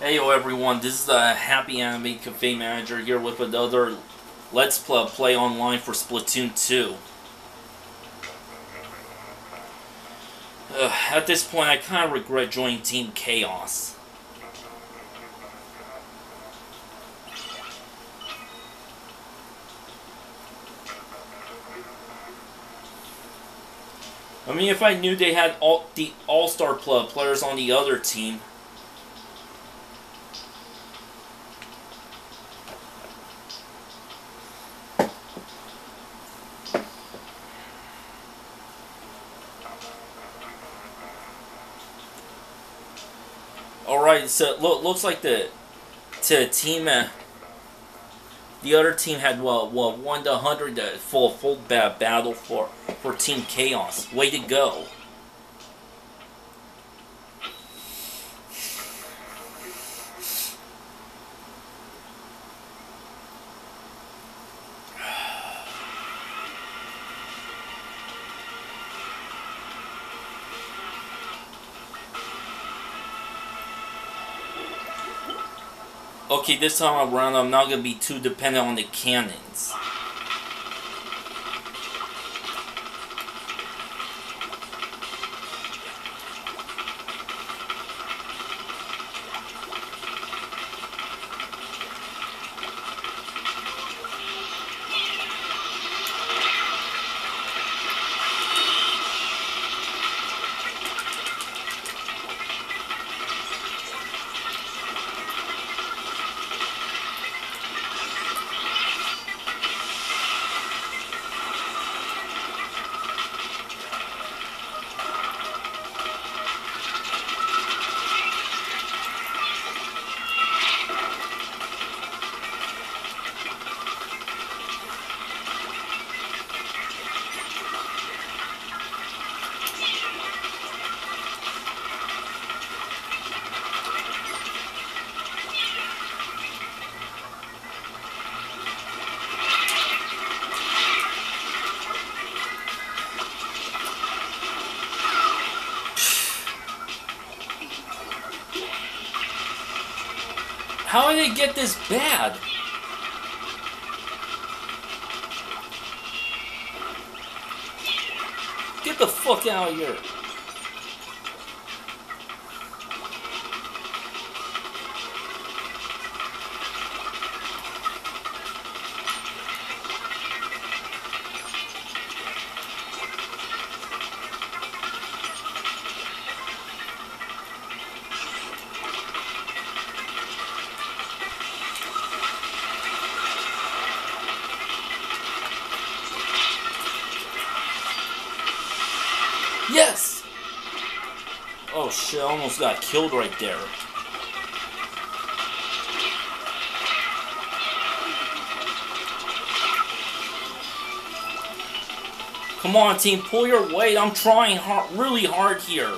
Hey yo everyone, this is the Happy Anime Cafe Manager here with another Let's Play Online for Splatoon 2. At this point, I kind of regret joining Team Chaos. I mean, if I knew they had all-star players on the other team. Alright, so looks like the team, the other team had, well 1 to 100 full battle for Team Chaos. Way to go. Okay, this time around I'm not going to be too dependent on the cannons. How did it get this bad? Get the fuck out of here. Yes! Oh shit, I almost got killed right there. Come on team, pull your weight. I'm trying really hard here.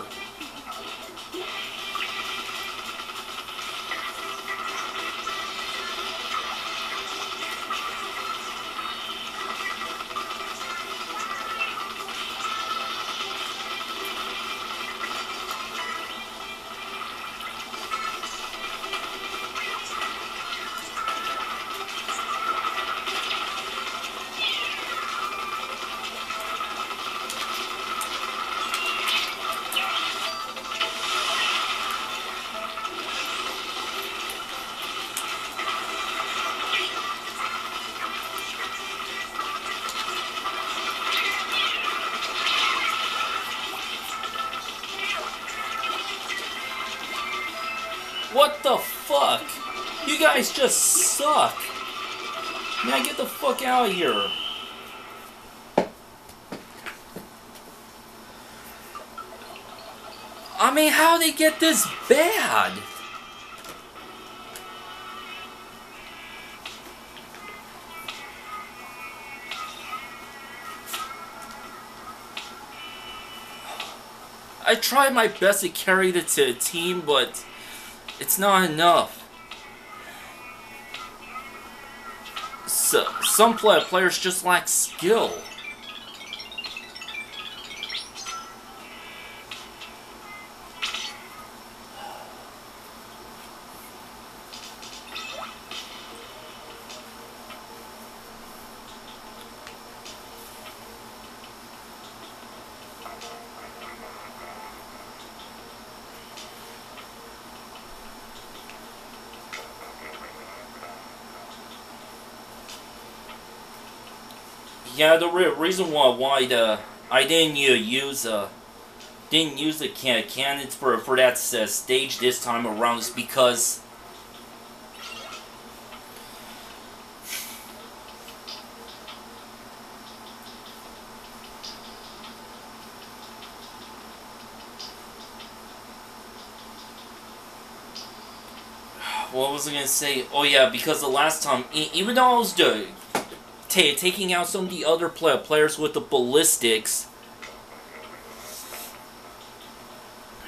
What the fuck? You guys just suck. Man, get the fuck out of here. I mean, how'd they get this bad? I tried my best to carry it to a team, but it's not enough. So, some players just lack skill. Yeah, the reason why I didn't use the cannons for that stage this time around is because what was I gonna say? Oh yeah, because the last time, even though I was taking out some of the other players with the ballistics,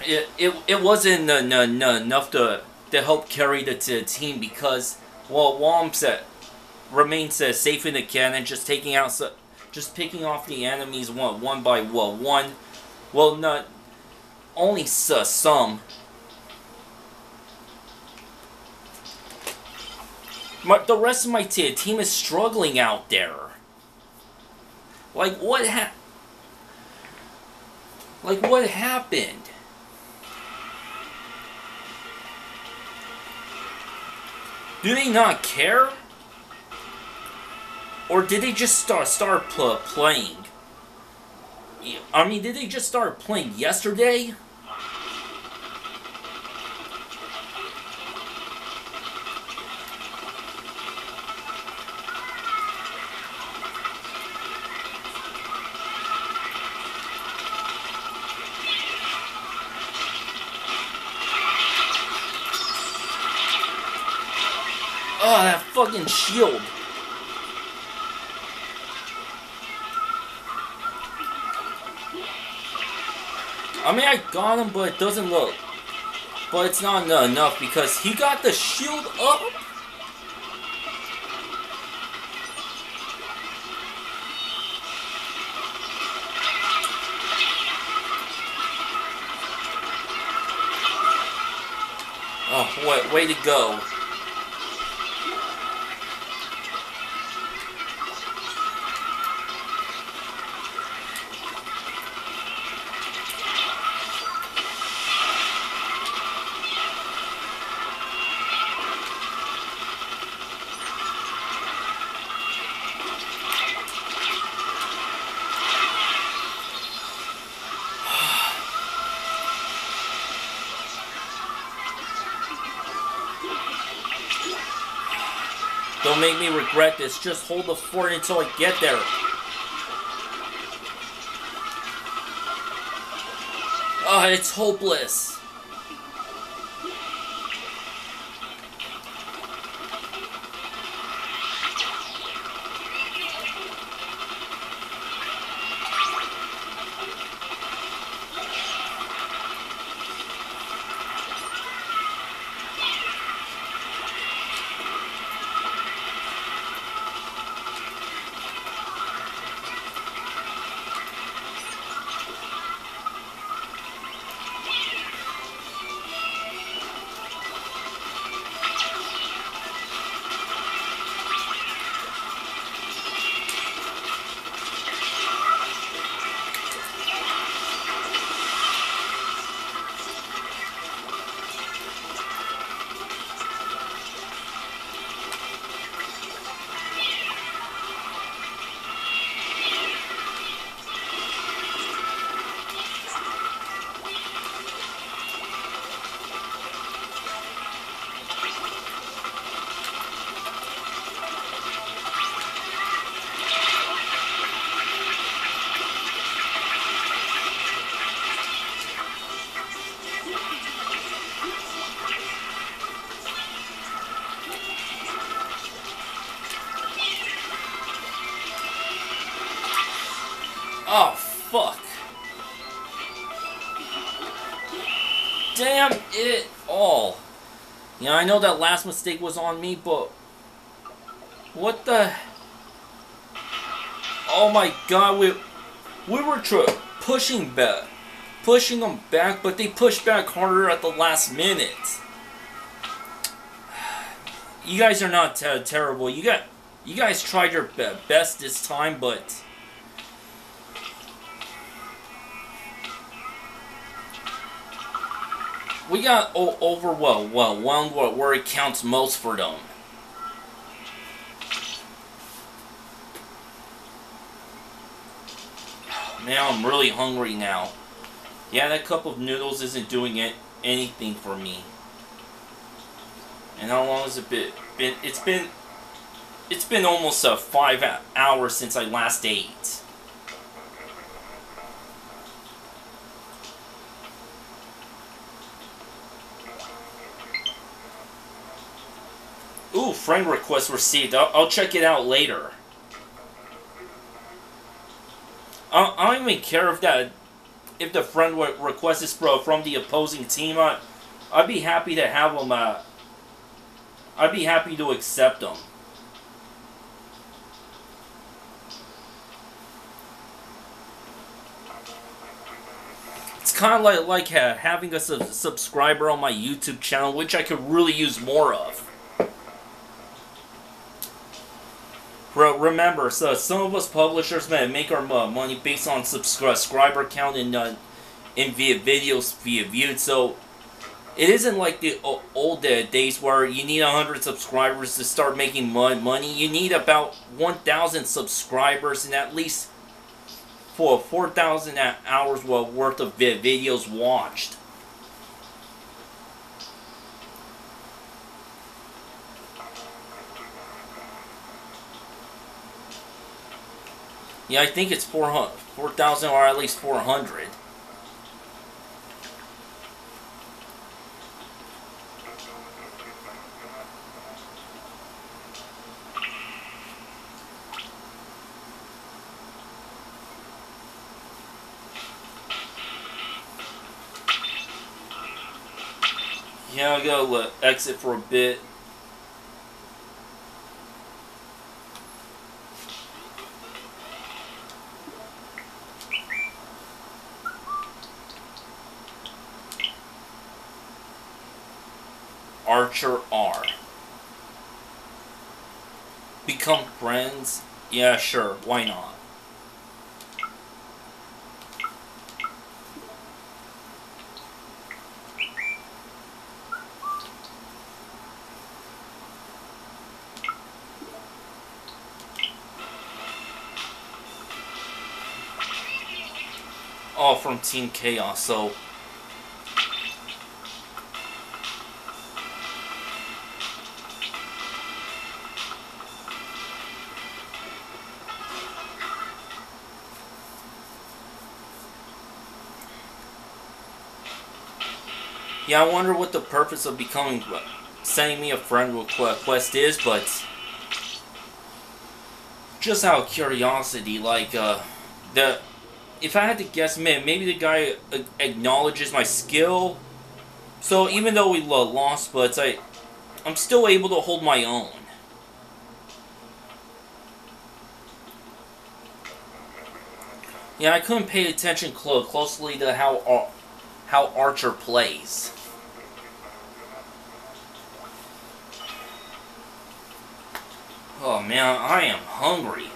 it wasn't enough to help carry the team because while Womp remains safe in the cannon, just taking out, just picking off the enemies one by one. Well, not only some. The rest of my team is struggling out there. Like what happened? Do they not care? Or did they just start playing? I mean, did they just start playing yesterday? Oh, that fucking shield. I mean, I got him, but it doesn't look. But it's not enough because he got the shield up. Oh, what way to go. Don't make me regret this. Just hold the fort until I get there. Ah, it's hopeless. Oh, fuck. Damn it all. Yeah, I know that last mistake was on me, but... what the... oh my god, we were pushing them back, but they pushed back harder at the last minute. You guys are not terrible. You guys tried your best this time, but... we got overwhelmed where it counts most for them. now I'm really hungry now. Yeah, that cup of noodles isn't doing anything for me. And how long has it been? It's been almost 5 hours since I last ate. Ooh, friend request received. I'll check it out later. I don't even care if the friend request is from the opposing team. I'd be happy to have them. I'd be happy to accept them. It's kind of like having a subscriber on my YouTube channel, which I could really use more of. Remember, so some of us publishers make our money based on subscriber count and via videos via viewed. So it isn't like the old days where you need 100 subscribers to start making money. You need about 1,000 subscribers and at least for 4,000 hours worth of videos watched. Yeah, I think it's 4,000 or at least 400. Yeah, I'll go exit for a bit. Archer R. Become friends? Yeah, sure. Why not? All from Team Chaos, so... Yeah, I wonder what the purpose of sending me a friend request is, but just out of curiosity, like, if I had to guess, man, maybe the guy acknowledges my skill, so even though we lost, but I'm still able to hold my own. Yeah, I couldn't pay attention closely to how Archer plays. Oh man, I am hungry.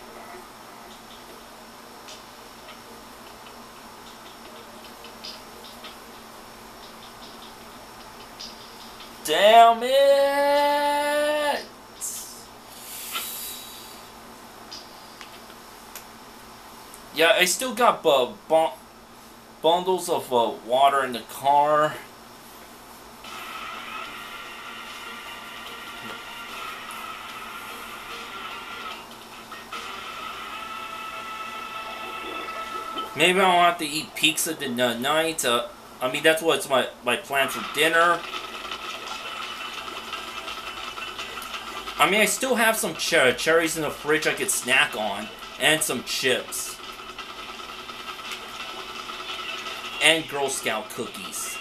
Damn it! Yeah, I still got bundles of water in the car. Maybe I'll have to eat pizza tonight. I mean, that's what's my plan for dinner. I mean, I still have some cherries in the fridge I could snack on, and some chips. And Girl Scout cookies.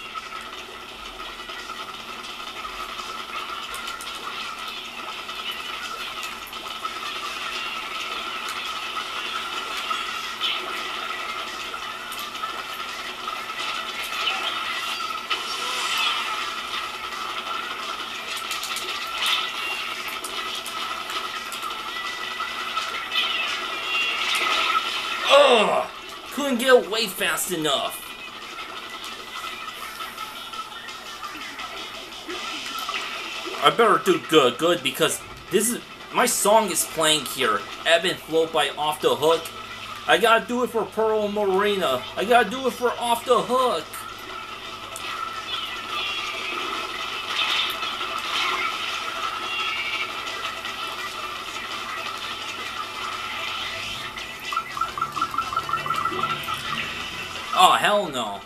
Ugh! Couldn't get away fast enough. I better do good because this is my song is playing here. Ebb and Flow by Off The Hook. I gotta do it for Pearl and Marina. I gotta do it for Off The Hook. Oh, hell no.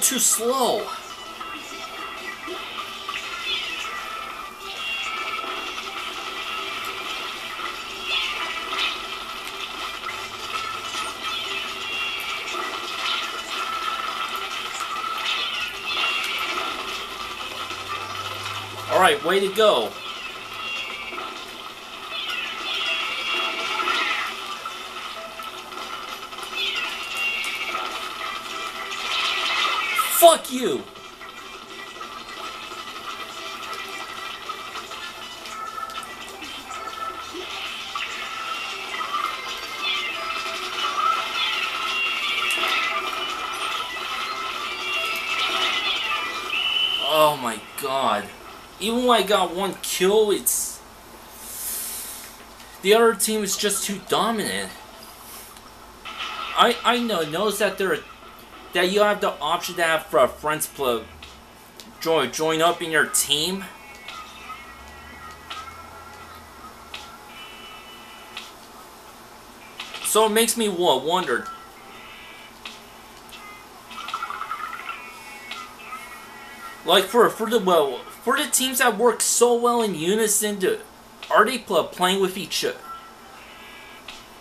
Too slow. All right, way to go. Fuck you! Oh my god. Even when I got one kill, it's... the other team is just too dominant. I notice that they're... that you have the option to have for a friends club join up in your team. So it makes me wonder. Like for the teams that work so well in unison, are they playing with each other?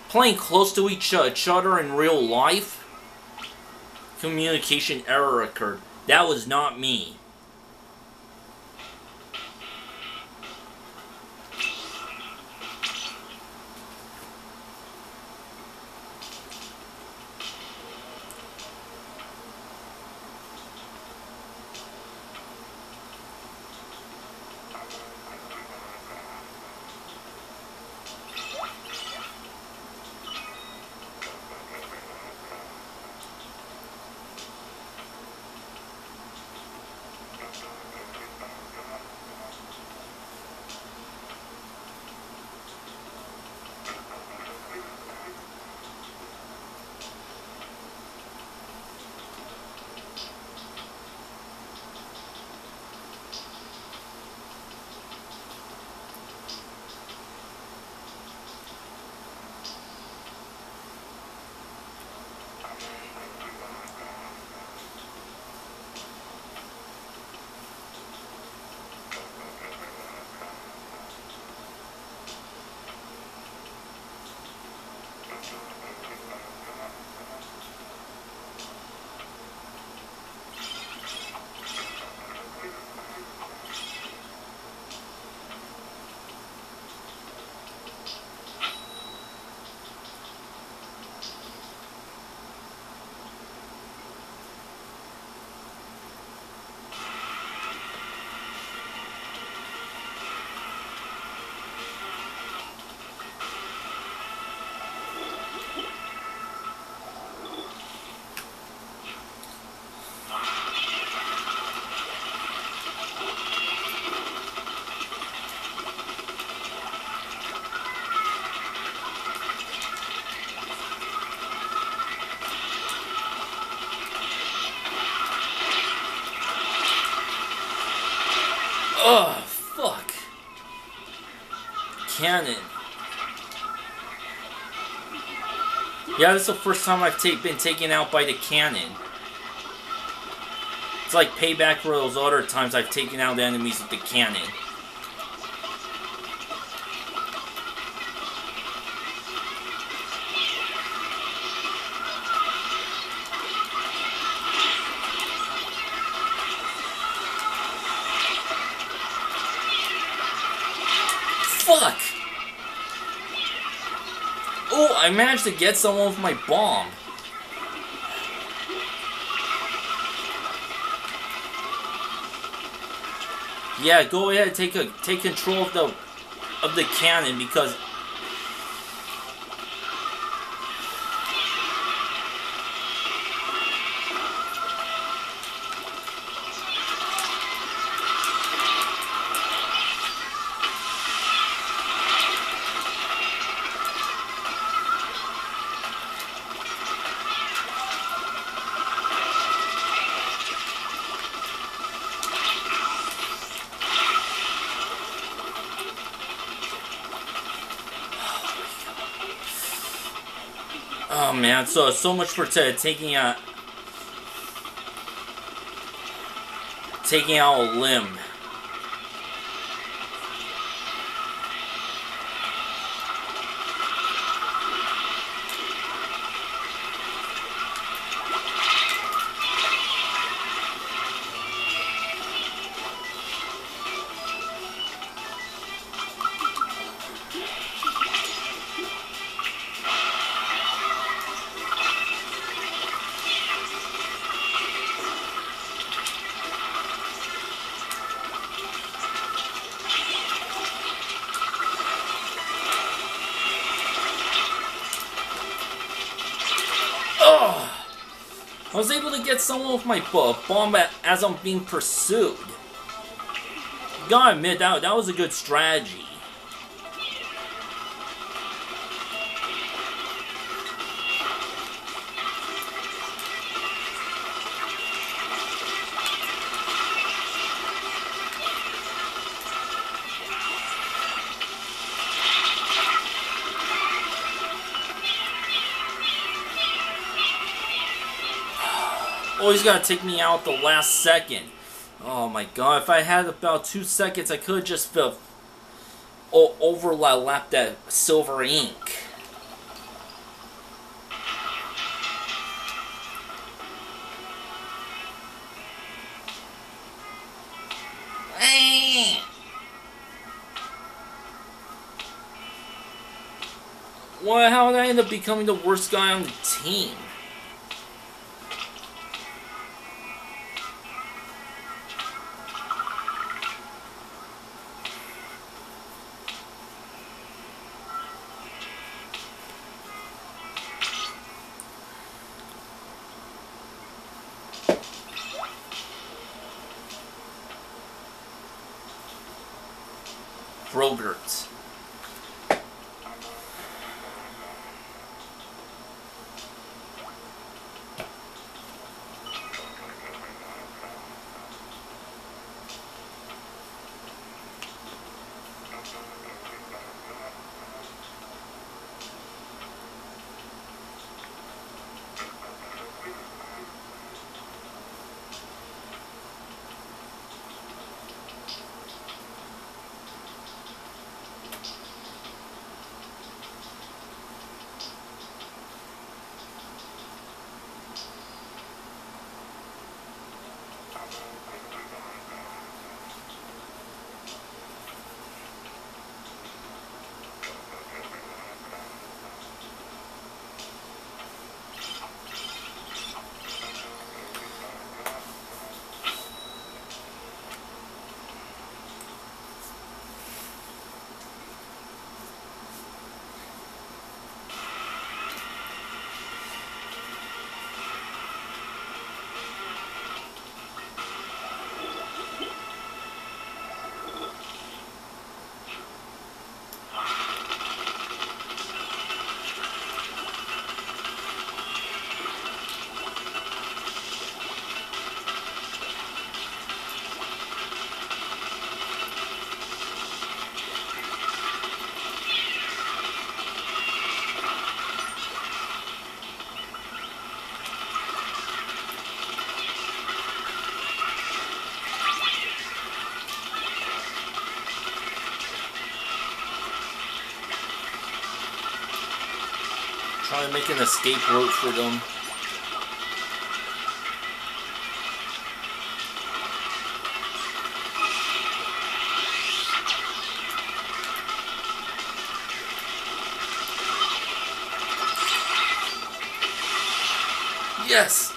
Playing close to each other in real life? Communication error occurred. That was not me. Ugh, fuck. Cannon. Yeah, this is the first time I've been taken out by the cannon. It's like payback for those other times I've taken out the enemies with the cannon. Fuck! Oh, I managed to get someone with my bomb. Yeah, go ahead and take control of the cannon because oh man, so much for taking out a limb. I was able to get someone with my bomb as I'm being pursued. Gotta admit, that was a good strategy. Oh, he's gonna take me out the last second. Oh my god, if I had about 2 seconds, I could have just overlapped that silver ink. Well, how did I end up becoming the worst guy on the team? Brogert. Probably make an escape route for them. Yes!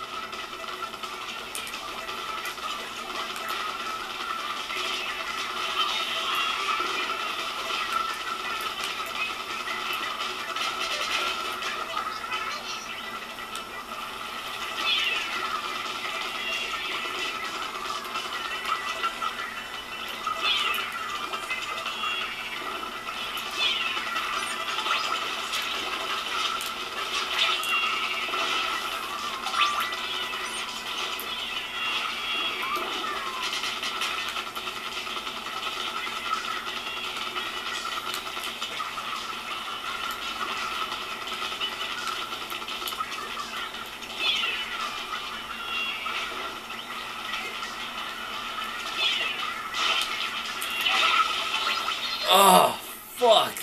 Oh, fuck.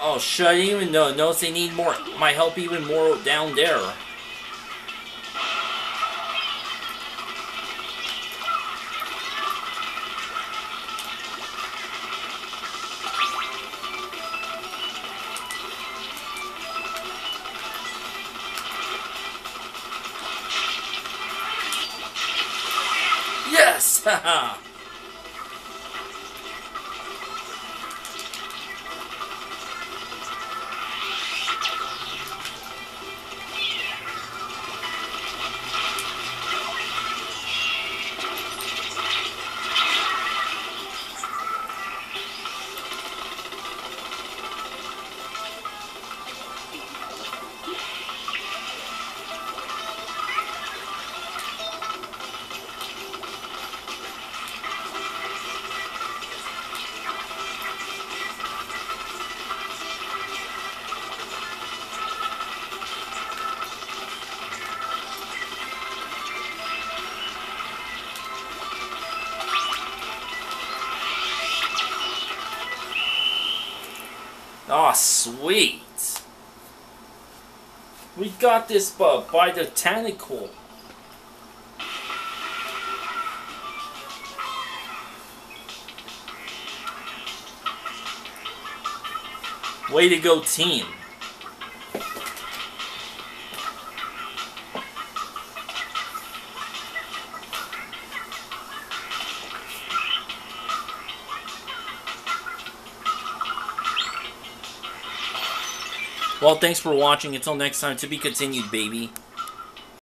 Oh, should I even notice they need more my help even more down there? Yes! Haha! Aw, oh, sweet! We got this bug by the tentacle. Way to go, team. Well, thanks for watching. Until next time, to be continued, baby.